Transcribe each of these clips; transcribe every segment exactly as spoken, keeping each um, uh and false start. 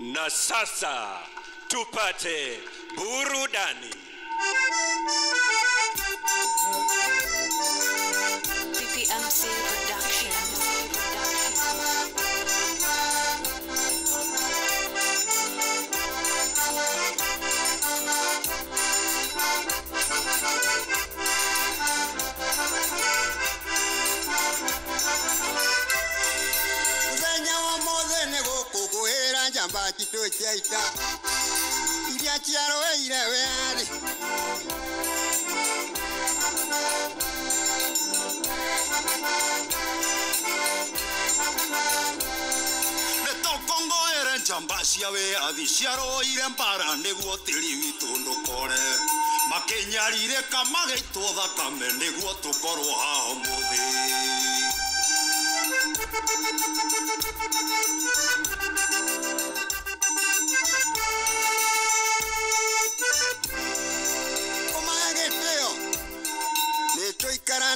Na sasa tupate burudani. Bati to chaita iria chiaro ire weari de to Congo era chambasi ave adiciaro ire ampara neguo tiliwito ndokore makenyarire kamage toda kame neguo tukorwo ha muthi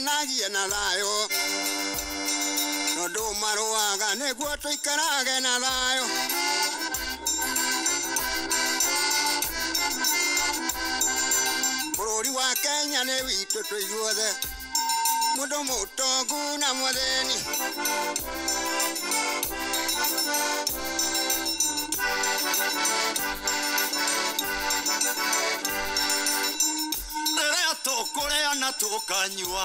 Nagia nalayo, no do maruaga ne guato y caraga nalayo. Por Iwakeña ne vito tu yuade, mudo muto guna modeni. Corea na tokanywa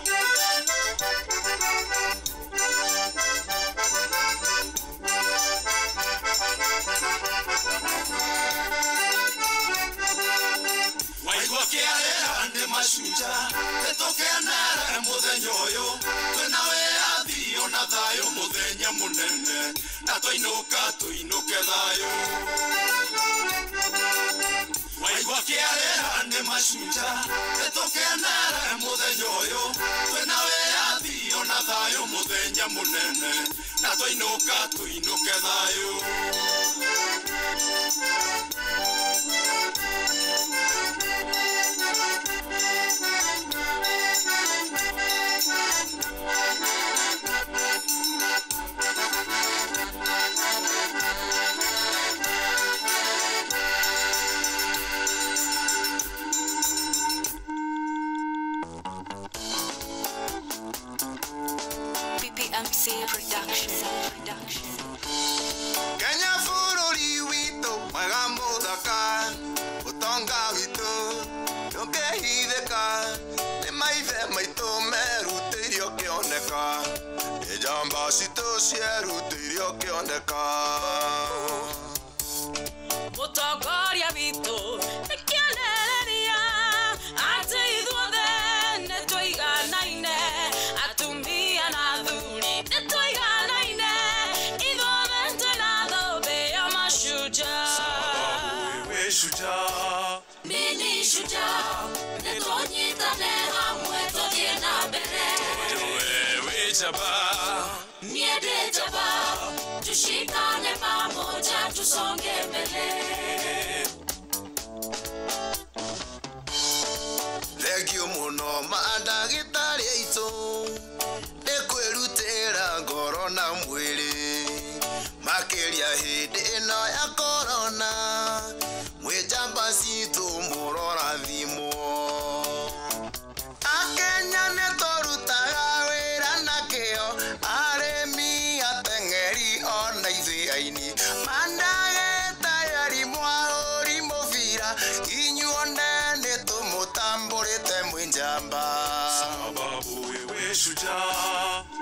Mashujaa, te toque a nada en modeñoyo, tu enavea dio nada yo modeña monene, nato inuka tu inuqueda yo. Guayua que alejan de Mashujaa, te toque a nada en modeñoyo, tu enavea dio nada yo modeña monene, nato inuka tu inuqueda yo. Tushikane pamoja tusonge mbele. Legio muno madagitari ito Dekwelutera corona mwili Makelia hede na ya corona Mwejambasito murora vimo Akenya netorutaga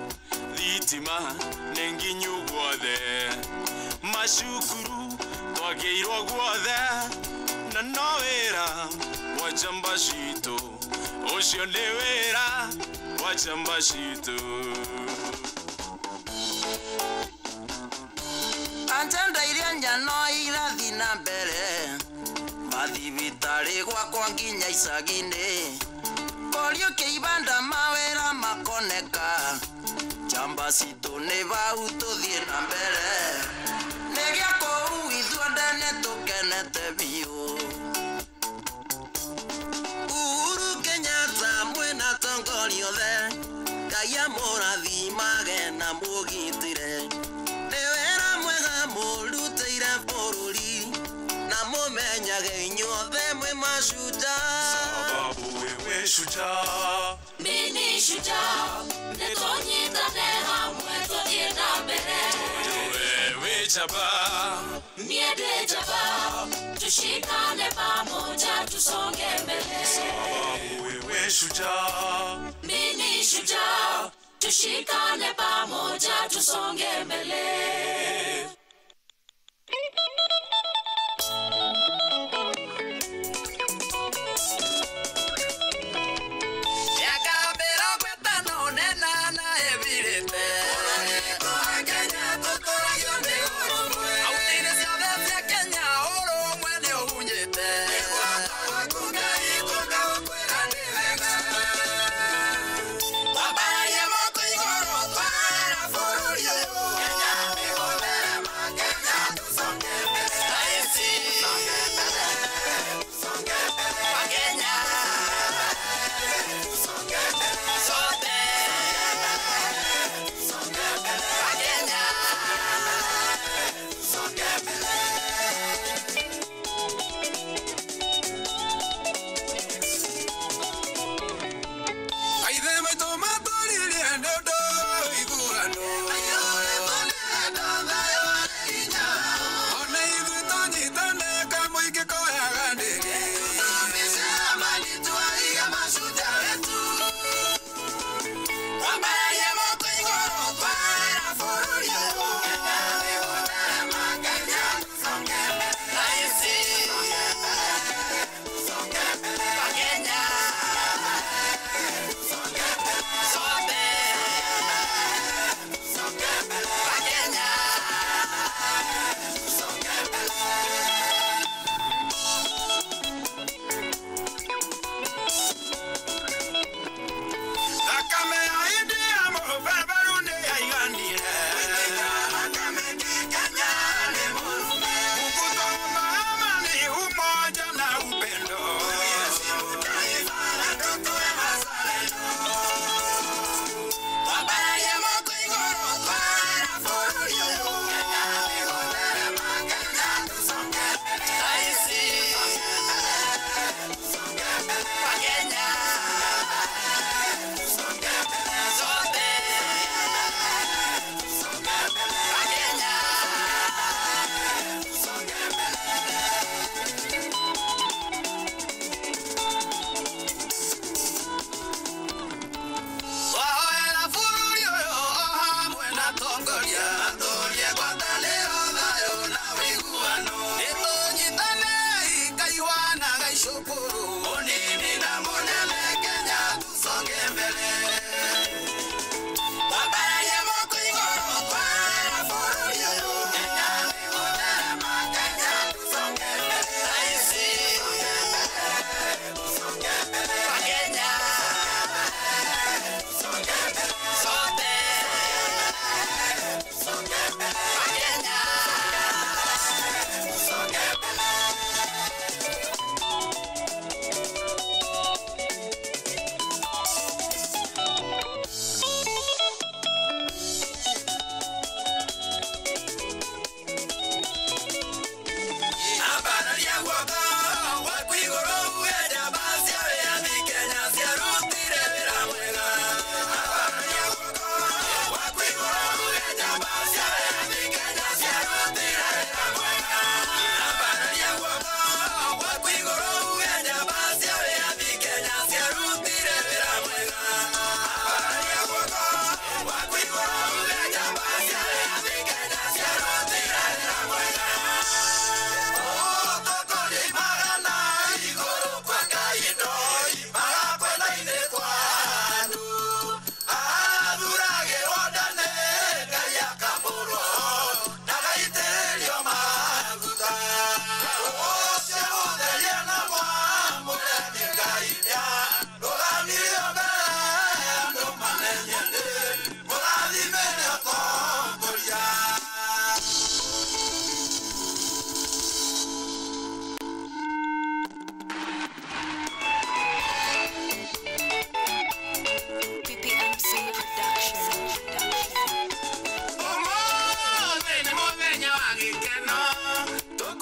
ditima nenginyu gwode mashukuru twageirwo gwode na nowera wajambashito osio newera wajambashito antenda iria njano irathi na mbere mathibitari gwakwa nginya isagine polio que ibanda mawera makoneka chambasito neva uto diena mbere negiako uithua ndene tukenete biu Uhuru Kenyatta mwena tongori othe Ngai amurathi magena mugitire newera mwega murutire bururi na mumenyage inyuothe mwi mashujaa. Shujaa, mimi shujaa, netonye taneha mweto diena bere. Wewe jabaa, miede jabaa, tushikane pamoja tusonge mbele. Wewe shujaa, mimi shujaa, tushikane pamoja tusonge mbele.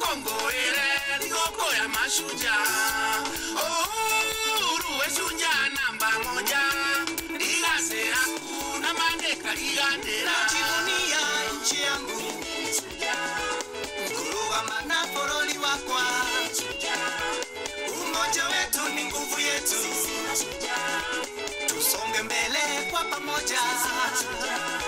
Kongo ile ligoko ya mashujaa. Uhuru we shujaa namba moja. Ligase aku na maneka ligandera. Najivunia nchi yangu mashujaa. Mkuru wa manaforoli wakwa mashujaa. Umoja wetu ni nguvu yetu sisi mashujaa. Tusonge mbele kwa pamoja sisi mashujaa.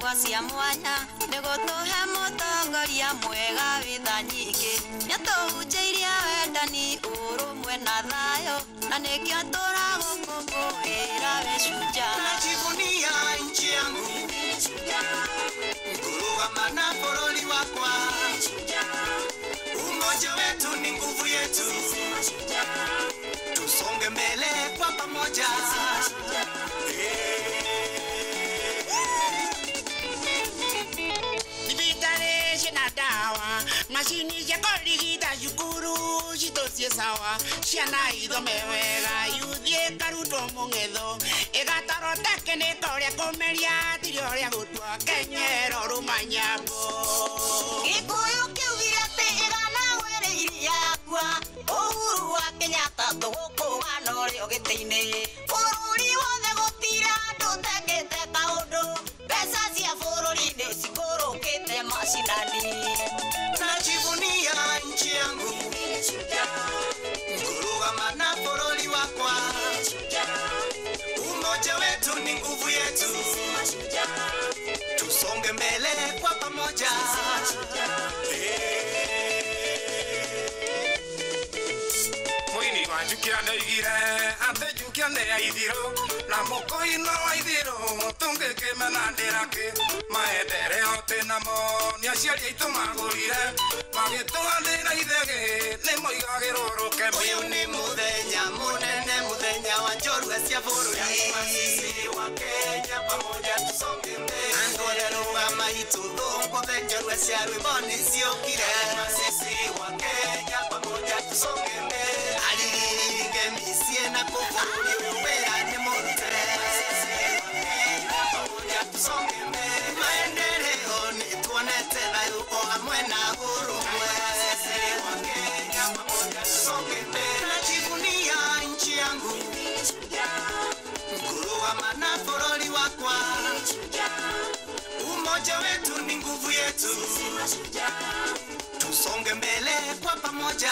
Kwa sia mwana nego tohe mutongoria mwega vida nyingi nyatũhunjĩirie wendani ũrũmwe na thayũ na nĩkĩo tũragũkũngũĩra wĩ shujaa. Najivunia nchi yangu kurugama na bũrũri wakwa umoja wetu ni nguvu yetu tusonge mbele kwa pamoja. Mashini ya koligita yukuru shitosie sawa shiana ido mewega yudie karuto mongedo egatarota kenetoria comeria tirioria gutua kenyero rumanyabo gikuyu kiugirate eganahuere iriakwa uhuru wa Kenyatta tuguku wanorio gĩtĩ-inĩ bũrũri wothe gũtira ndũtekĩte kaũndũ mbeca cia bũrũri-inĩ cikũrũkĩte macinani. Najivunia nchi yangu kurugama na bũrũri wakwa umoja wetu ni nguvu yetu tusonge mbele kwa pamoja. Mwini wa njukiande igire ate njukiande ya idhiro na moko ino wa idhiro tungeke menandirake maedere ote namo ni aciari aitu magurire magitwarira ithege ni moigagirũrũke uyu ni muthenya munene muthenya wa njorua cia bũrũri masisi wa Kenya pamoja tusonge mbele andorerũga maitu thũngũthe njorua cia rwĩmbo ni ciũkire masisi wa Kenya pamoja tusonge mbele. Najivunia nchi yangu kurugama na bũrũri wakwa umoja wetu ni nguvu yetu tusonge mbele kwa pamoja.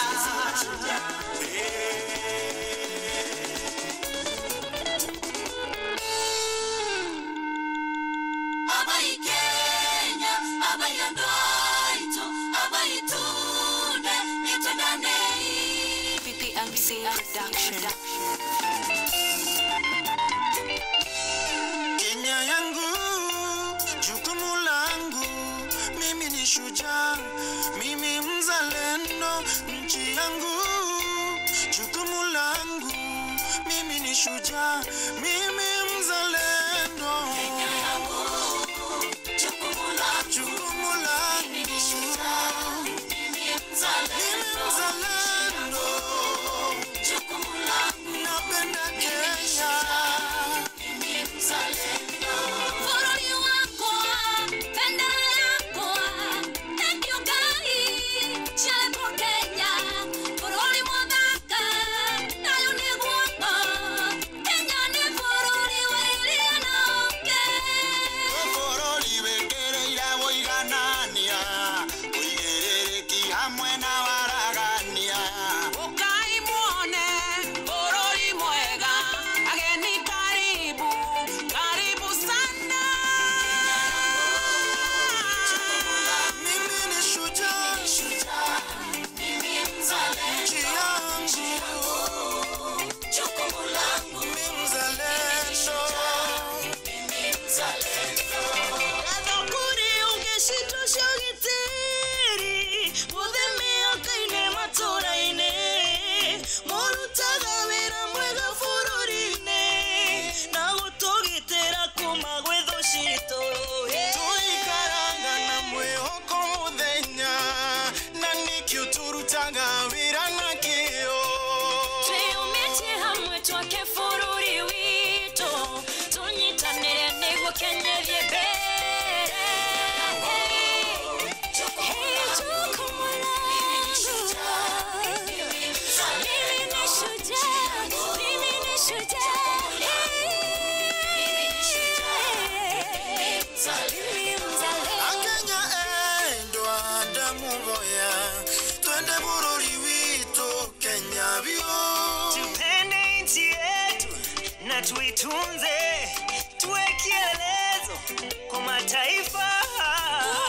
Kenya yangu, jukumu langu, mimi ni shujaa, mimi mzalendo. Nchi yangu, jukumu langu, mimi ni shujaa, mimi mzalendo. Kenya yangu, jukumu langu, jukumu langu, mimi ni shujaa, mimi mzalendo. Never Tuitunze tuwe kielezo kwa mataifa.